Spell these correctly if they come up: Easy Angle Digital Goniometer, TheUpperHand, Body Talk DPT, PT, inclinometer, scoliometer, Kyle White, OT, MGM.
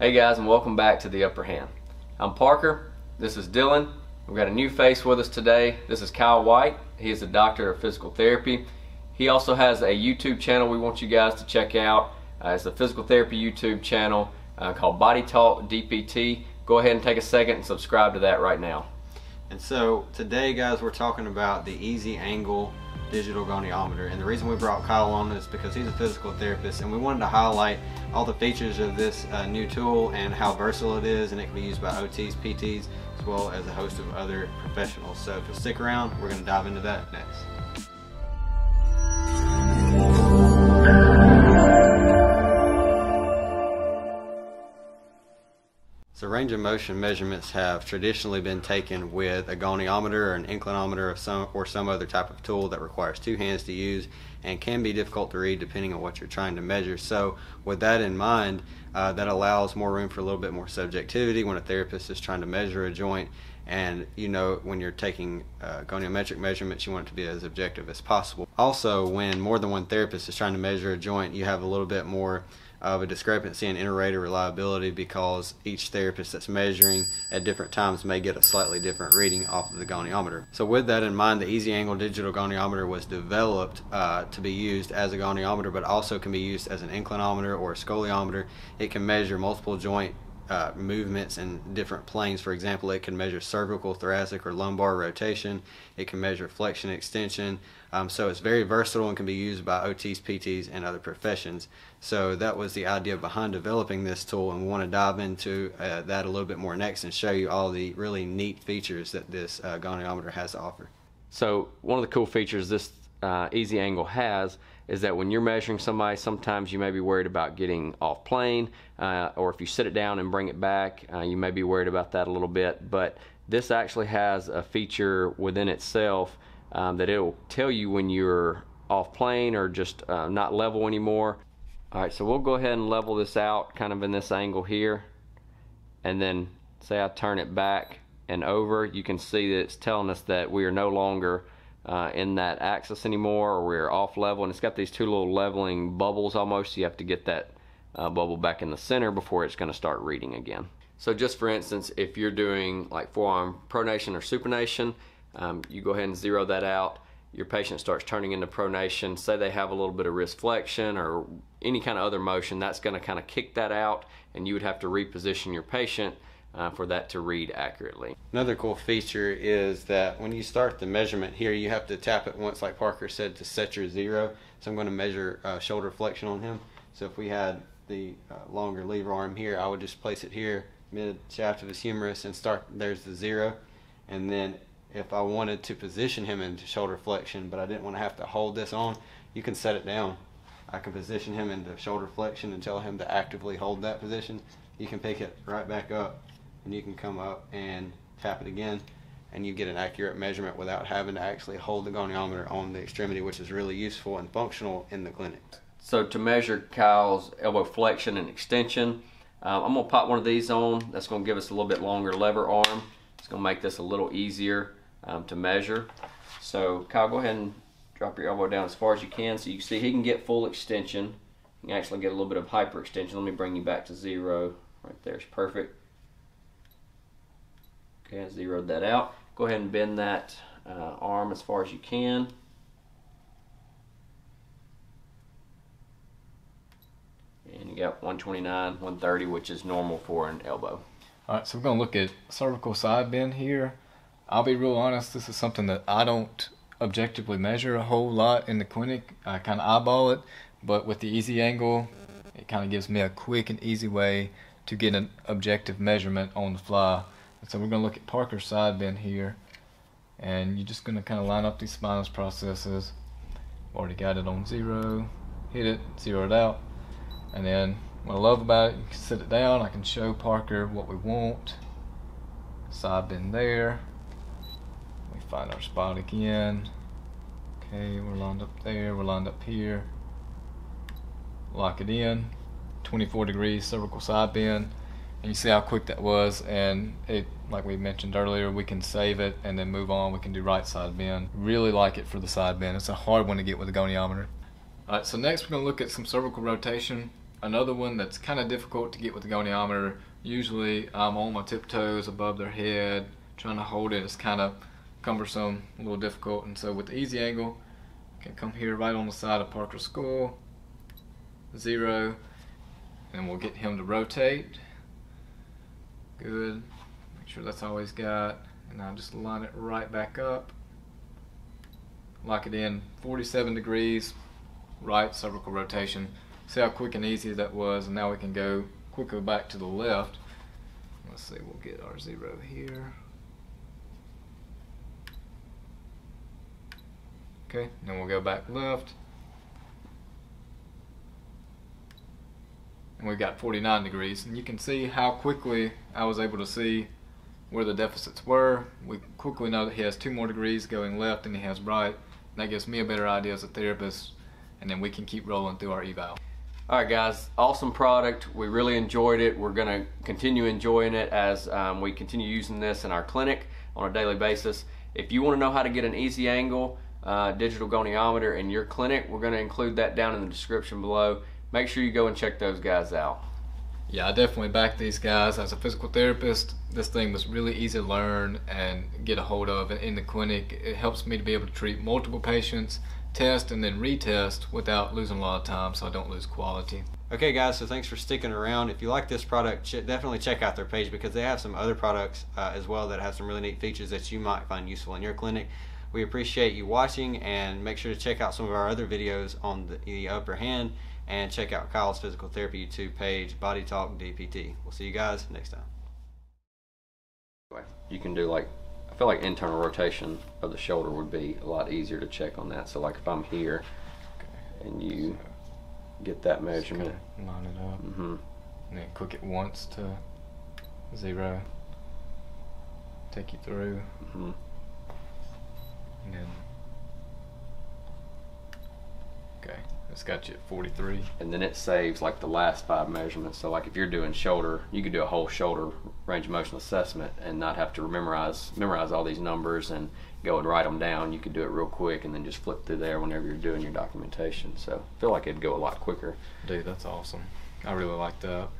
Hey guys, and welcome back to The Upper Hand. I'm Parker, this is Dylan. We've got a new face with us today. This is Kyle White. He is a doctor of physical therapy. He also has a YouTube channel we want you guys to check out. It's a physical therapy YouTube channel called Body Talk DPT. Go ahead and take a second and subscribe to that right now. And so today guys, we're talking about the Easy Angle Digital Goniometer, and the reason we brought Kyle on is because he's a physical therapist and we wanted to highlight all the features of this new tool and how versatile it is, and it can be used by OTs, PTs, as well as a host of other professionals. So if you'll stick around, we're going to dive into that next. So range of motion measurements have traditionally been taken with a goniometer or an inclinometer or some other type of tool that requires two hands to use and can be difficult to read depending on what you're trying to measure. So with that in mind, that allows more room for a little bit more subjectivity when a therapist is trying to measure a joint. And you know, when you're taking goniometric measurements, you want it to be as objective as possible. Also, when more than one therapist is trying to measure a joint, you have a little bit more of a discrepancy in inter-rater reliability, because each therapist that's measuring at different times may get a slightly different reading off of the goniometer. So with that in mind, the Easy Angle Digital Goniometer was developed to be used as a goniometer, but also can be used as an inclinometer or a scoliometer. It can measure multiple joint movements in different planes. For example, it can measure cervical, thoracic, or lumbar rotation. It can measure flexion, extension. So it's very versatile and can be used by OTs, PTs, and other professions. So that was the idea behind developing this tool, and we want to dive into that a little bit more next and show you all the really neat features that this goniometer has to offer. So one of the cool features this Easy Angle has is that when you're measuring somebody, sometimes you may be worried about getting off plane, or if you sit it down and bring it back, you may be worried about that a little bit. But this actually has a feature within itself that it will tell you when you're off plane or just not level anymore. All right, so we'll go ahead and level this out kind of in this angle here, and then say I turn it back and over, you can see that it's telling us that we are no longer in that axis anymore, or we're off level, and it's got these two little leveling bubbles almost. You have to get that bubble back in the center before it's going to start reading again. So just for instance, if you're doing like forearm pronation or supination, you go ahead and zero that out. Your patient starts turning into pronation. Say they have a little bit of wrist flexion or any kind of other motion, that's going to kind of kick that out, and you would have to reposition your patient for that to read accurately. Another cool feature is that when you start the measurement here, you have to tap it once, like Parker said, to set your zero. So I'm going to measure shoulder flexion on him. So if we had the longer lever arm here, I would just place it here, mid shaft of his humerus, and start, there's the zero. And then if I wanted to position him into shoulder flexion, but I didn't want to have to hold this on, you can set it down. I can position him into shoulder flexion and tell him to actively hold that position. You can pick it right back up, and you can come up and tap it again, and you get an accurate measurement without having to actually hold the goniometer on the extremity, which is really useful and functional in the clinic. So to measure Kyle's elbow flexion and extension, I'm going to pop one of these on. That's going to give us a little bit longer lever arm. It's going to make this a little easier to measure. So Kyle, go ahead and drop your elbow down as far as you can. So you can see he can get full extension. You can actually get a little bit of hyperextension. Let me bring you back to zero. Right there is perfect. Okay, I zeroed that out. Go ahead and bend that arm as far as you can. And you got 129, 130, which is normal for an elbow. All right, so we're gonna look at cervical side bend here. I'll be real honest, this is something that I don't objectively measure a whole lot in the clinic. I kind of eyeball it, but with the Easy Angle, it kind of gives me a quick and easy way to get an objective measurement on the fly. So we're going to look at Parker's side bend here, and you're just going to kind of line up these spinous processes. Already got it on zero, hit it, zero it out, and then what I love about it, you can sit it down, I can show Parker what we want, side bend there, we find our spot again, okay, we're lined up there, we're lined up here, lock it in, 24 degrees cervical side bend. And you see how quick that was, and it, like we mentioned earlier, we can save it and then move on. We can do right side bend. Really like it for the side bend. It's a hard one to get with a goniometer. All right, so next we're going to look at some cervical rotation. Another one that's kind of difficult to get with the goniometer, usually I'm on my tiptoes above their head, trying to hold it. It's kind of cumbersome, a little difficult. And so with the easy angle, I can come here right on the side of Parker's skull, 0, and we'll get him to rotate. Good, make sure that's all he's got. And I'll just line it right back up, lock it in, 47 degrees, right cervical rotation. See how quick and easy that was, and now we can go quickly back to the left. Let's see, we'll get our 0 here. Okay, then we'll go back left. And we've got 49 degrees, and you can see how quickly I was able to see where the deficits were. We quickly know that he has 2 more degrees going left than he has right, and that gives me a better idea as a therapist, and then we can keep rolling through our eval. All right, guys, awesome product. We really enjoyed it. We're going to continue enjoying it as we continue using this in our clinic on a daily basis. If you want to know how to get an easy angle digital goniometer in your clinic, we're going to include that down in the description below. Make sure you go and check those guys out. Yeah, I definitely back these guys. As a physical therapist, this thing was really easy to learn and get a hold of in the clinic. It helps me to be able to treat multiple patients, test and then retest without losing a lot of time, so I don't lose quality. Okay guys, so thanks for sticking around. If you like this product, definitely check out their page, because they have some other products as well that have some really neat features that you might find useful in your clinic. We appreciate you watching, and make sure to check out some of our other videos on the upper hand, and check out Kyle's physical therapy YouTube page, Body Talk DPT. We'll see you guys next time. You can do like, I feel like internal rotation of the shoulder would be a lot easier to check on that. So like if I'm here, okay, and you so get that measurement, line it up, and then click it once to 0, take you through, and then okay. It's got you at 43. And then it saves like the last 5 measurements. So like if you're doing shoulder, you could do a whole shoulder range of motion assessment and not have to memorize all these numbers and go and write them down. You could do it real quick and then just flip through there whenever you're doing your documentation. So I feel like it'd go a lot quicker. Dude, that's awesome. I really like that.